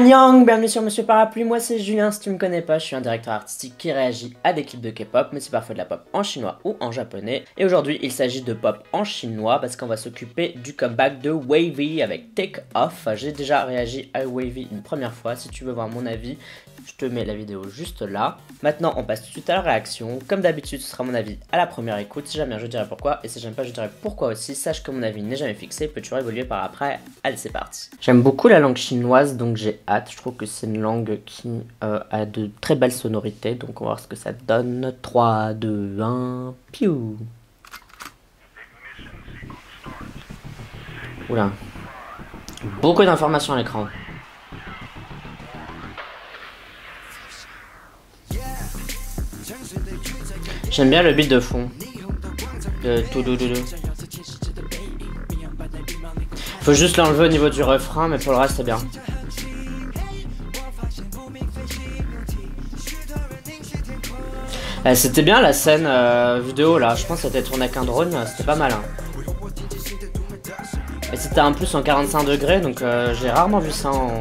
Annyeong, bienvenue sur Monsieur Parapluie, moi c'est Julien, si tu me connais pas, je suis un directeur artistique qui réagit à des clips de K-pop, mais c'est parfois de la pop en chinois ou en japonais. Et aujourd'hui, il s'agit de pop en chinois parce qu'on va s'occuper du comeback de WayV avec Take Off. J'ai déjà réagi à WayV une première fois, si tu veux voir mon avis, je te mets la vidéo juste là. Maintenant, on passe tout de suite à la réaction. Comme d'habitude, ce sera mon avis à la première écoute. Si j'aime bien, je dirai pourquoi, et si j'aime pas, je dirai pourquoi aussi. Sache que mon avis n'est jamais fixé, peut toujours évoluer par après. Allez, c'est parti. J'aime beaucoup la langue chinoise, donc j'ai hâte, je trouve que c'est une langue qui a de très belles sonorités, donc on va voir ce que ça donne. 3, 2, 1, piou! Oula, beaucoup d'informations à l'écran. J'aime bien le beat de fond. De tout doudou. Faut juste l'enlever au niveau du refrain, mais pour le reste c'est bien. C'était bien la scène vidéo là, je pense que c'était tourné qu'un drone, c'était pas mal. Hein. Et c'était en plus en 45 degrés, donc j'ai rarement vu ça en...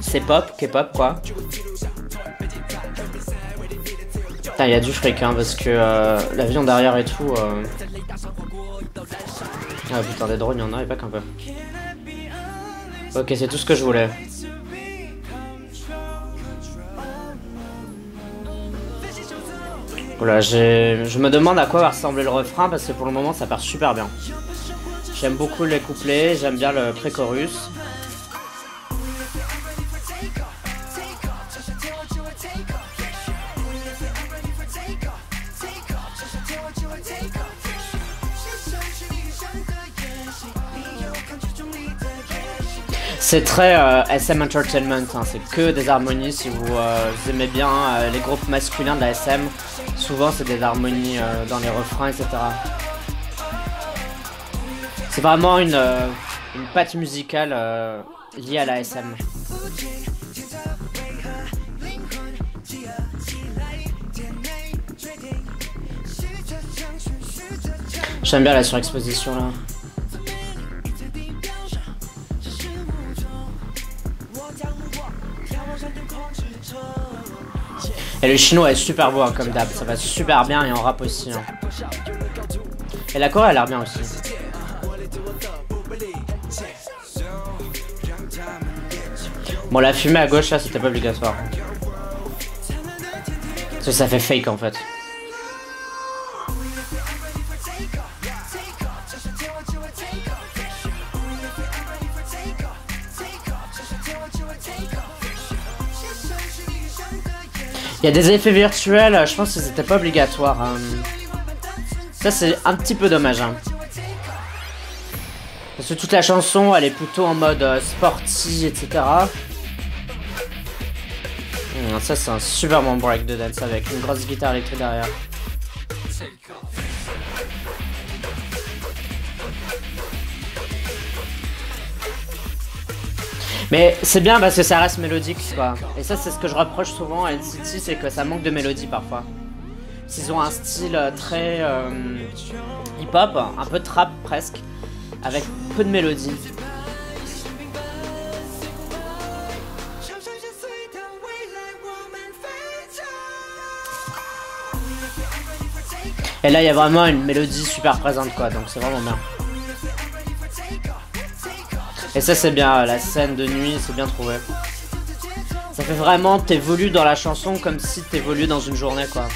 C'est pop, K-pop quoi. Putain, il y a du fric hein, parce que l'avion derrière et tout... Ah putain, des drones, il y en a et pas qu'un peu. Ok, c'est tout ce que je voulais. Oula, je me demande à quoi va ressembler le refrain parce que pour le moment ça part super bien. J'aime beaucoup les couplets, j'aime bien le pré-chorus. C'est très SM Entertainment, hein, c'est que des harmonies. Si vous aimez bien les groupes masculins de la SM, souvent c'est des harmonies dans les refrains, etc. C'est vraiment une patte musicale liée à la SM. J'aime bien la surexposition là. Et le chinois est super beau hein, comme d'hab, ça va super bien et en rap aussi. Hein. Et la choré elle a l'air bien aussi. Bon, la fumée à gauche là c'était pas obligatoire. Parce que ça fait fake en fait. Il y a des effets virtuels, je pense que c'était pas obligatoire. Ça c'est un petit peu dommage. Hein. Parce que toute la chanson elle est plutôt en mode sporty, etc. Ça c'est un super bon break de dance avec une grosse guitare électrique derrière. Mais c'est bien parce que ça reste mélodique quoi. Et ça c'est ce que je reproche souvent à NCT, c'est que ça manque de mélodie parfois. Ils ont un style très hip-hop, un peu trap presque, avec peu de mélodie. Et là il y a vraiment une mélodie super présente quoi, donc c'est vraiment bien. Et ça c'est bien, la scène de nuit, c'est bien trouvé. Ça fait vraiment, t'évolues dans la chanson comme si t'évolues dans une journée quoi.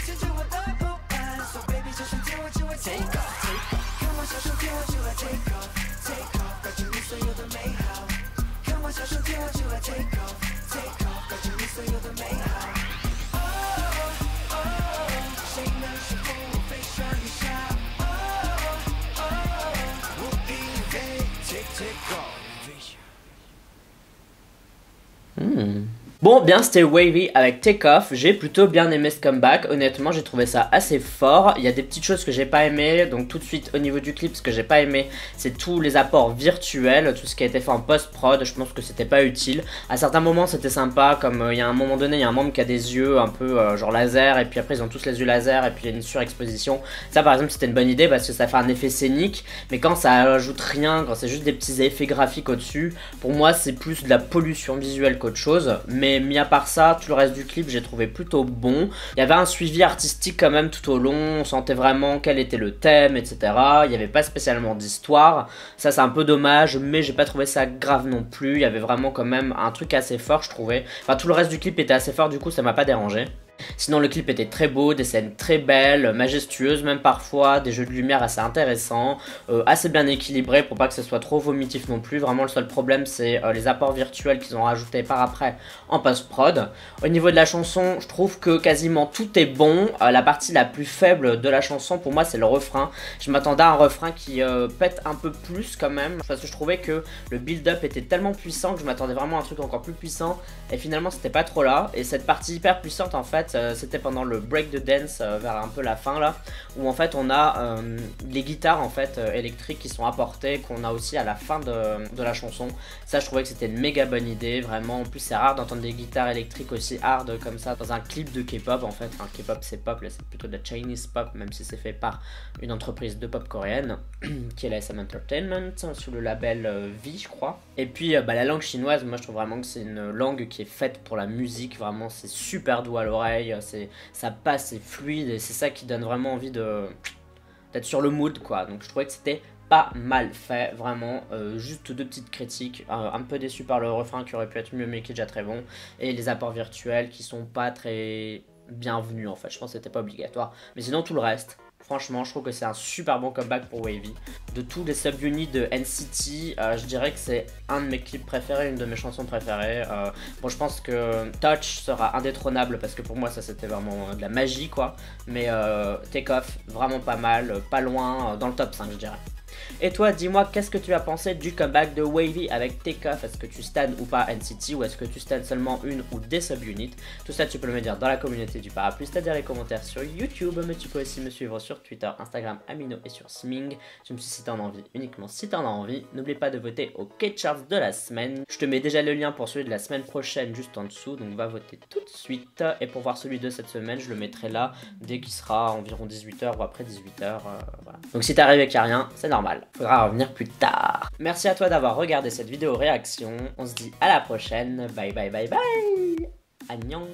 Bon, bien, c'était WayV avec Take Off. J'ai plutôt bien aimé ce comeback. Honnêtement, j'ai trouvé ça assez fort. Il y a des petites choses que j'ai pas aimé. Donc tout de suite, au niveau du clip, ce que j'ai pas aimé, c'est tous les apports virtuels, tout ce qui a été fait en post-prod. Je pense que c'était pas utile. À certains moments, c'était sympa. Comme il y a un moment donné, il y a un membre qui a des yeux un peu genre laser. Et puis après, ils ont tous les yeux laser. Et puis il y a une surexposition. Ça, par exemple, c'était une bonne idée parce que ça fait un effet scénique. Mais quand ça ajoute rien, quand c'est juste des petits effets graphiques au-dessus, pour moi, c'est plus de la pollution visuelle qu'autre chose. Mais mis à part ça, tout le reste du clip, j'ai trouvé plutôt bon. Il y avait un suivi artistique quand même tout au long. On sentait vraiment quel était le thème, etc. Il n'y avait pas spécialement d'histoire. Ça, c'est un peu dommage, mais j'ai pas trouvé ça grave non plus. Il y avait vraiment quand même un truc assez fort, je trouvais. Enfin, tout le reste du clip était assez fort, du coup, ça m'a pas dérangé. Sinon, le clip était très beau, des scènes très belles, majestueuses même parfois, des jeux de lumière assez intéressants, assez bien équilibrés pour pas que ce soit trop vomitif non plus. Vraiment, le seul problème, c'est les apports virtuels qu'ils ont rajoutés par après en post-prod. Au niveau de la chanson, je trouve que quasiment tout est bon. La partie la plus faible de la chanson, pour moi, c'est le refrain. Je m'attendais à un refrain qui pète un peu plus quand même, parce que je trouvais que le build-up était tellement puissant que je m'attendais vraiment à un truc encore plus puissant, et finalement, c'était pas trop là. Et cette partie hyper puissante, en fait, c'était pendant le break de dance vers un peu la fin là, où en fait on a les guitares en fait électriques qui sont apportées, qu'on a aussi à la fin de la chanson. Ça, je trouvais que c'était une méga bonne idée, vraiment. En plus, c'est rare d'entendre des guitares électriques aussi hard comme ça dans un clip de K-pop, en fait. Enfin, K-pop, c'est pop, là c'est plutôt de la Chinese pop, même si c'est fait par une entreprise de pop coréenne qui est la SM Entertainment, sous le label V, je crois. Et puis la langue chinoise, moi je trouve vraiment que c'est une langue qui est faite pour la musique. Vraiment, c'est super doux à l'oreille, ça passe, c'est fluide, et c'est ça qui donne vraiment envie d'être sur le mood, quoi. Donc je trouvais que c'était pas mal fait, vraiment. Juste deux petites critiques, un peu déçu par le refrain qui aurait pu être mieux mais qui est déjà très bon, et les apports virtuels qui sont pas très bienvenus, en fait. Je pense que c'était pas obligatoire, mais sinon tout le reste, franchement, je trouve que c'est un super bon comeback pour WayV. De tous les sub-units de NCT, je dirais que c'est un de mes clips préférés, une de mes chansons préférées. Bon, je pense que Touch sera indétrônable parce que pour moi, ça c'était vraiment de la magie, quoi. Mais Take Off, vraiment pas mal, pas loin, dans le top 5, je dirais. Et toi, dis-moi, qu'est-ce que tu as pensé du comeback de WayV avec Take Off? Est-ce que tu stands ou pas NCT, ou est-ce que tu stands seulement une ou des sub-units? Tout ça, tu peux me dire dans la communauté du Parapluie, c'est-à-dire les commentaires sur YouTube, mais tu peux aussi me suivre sur Twitter, Instagram, Amino et sur Smink. Je me suis si t'en as envie, uniquement si t'en as envie. N'oublie pas de voter au K-Charts de la semaine. Je te mets déjà le lien pour celui de la semaine prochaine juste en dessous, donc va voter tout de suite. Et pour voir celui de cette semaine, je le mettrai là dès qu'il sera environ 18 h ou après 18 h. Voilà. Donc si t'arrives et qu'il n'y a rien, c'est normal. Faudra revenir plus tard. Merci à toi d'avoir regardé cette vidéo réaction. On se dit à la prochaine. Bye bye bye bye. Annyeong.